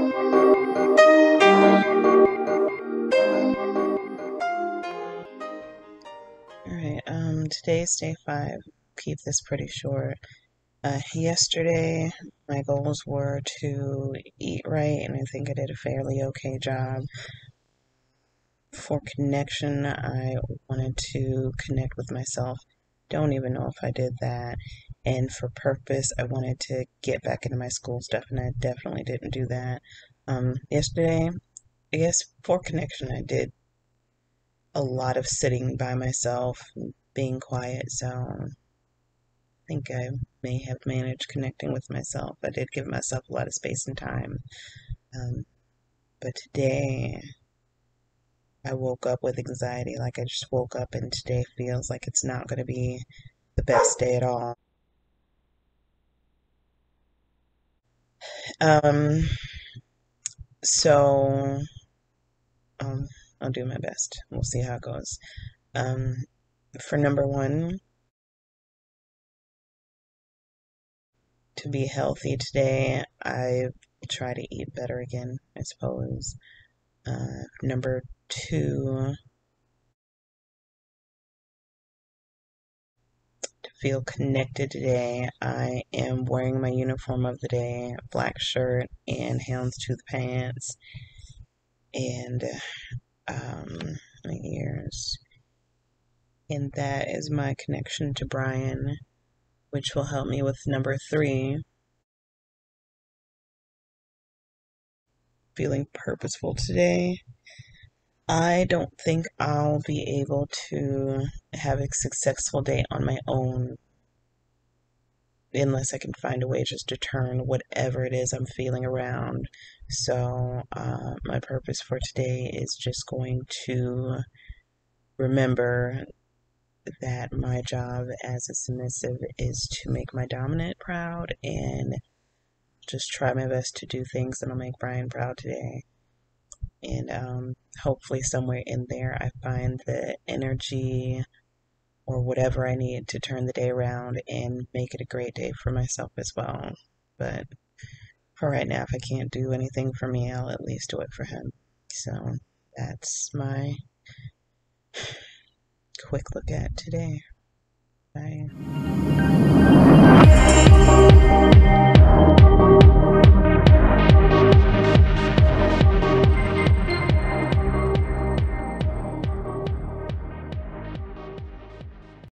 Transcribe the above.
Alright, today's day 5. Keep this pretty short. Yesterday, my goals were to eat right, and I think I did a fairly okay job. For connection, I wanted to connect with myself. Don't even know if I did that. And for purpose, I wanted to get back into my school stuff, and I definitely didn't do that. Yesterday, I guess for connection, I did a lot of sitting by myself, being quiet, so I think I may have managed connecting with myself. I did give myself a lot of space and time. But today, I woke up with anxiety. Like, I just woke up and today feels like it's not going to be the best day at all. So I'll do my best. We'll see how it goes. For number one, to be healthy today, I try to eat better again, I suppose. Number two, to feel connected today, I am wearing my uniform of the day, black shirt and houndstooth pants, and my ears. And that is my connection to Brian, which will help me with number 3. Feeling purposeful today. I don't think I'll be able to have a successful day on my own unless I can find a way just to turn whatever it is I'm feeling around. So my purpose for today is just going to remember that my job as a submissive is to make my dominant proud, and just try my best to do things that'll make Brian proud today. And hopefully somewhere in there I find the energy or whatever I need to turn the day around and make it a great day for myself as well. But for right now, if I can't do anything for me, I'll at least do it for him. So that's my quick look at today. Bye.